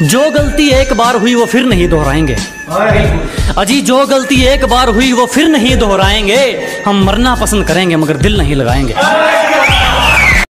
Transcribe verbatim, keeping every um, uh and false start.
जो गलती एक बार हुई वो फिर नहीं दोहराएंगे। अजी जो गलती एक बार हुई वो फिर नहीं दोहराएंगे। हम मरना पसंद करेंगे मगर दिल नहीं लगाएंगे।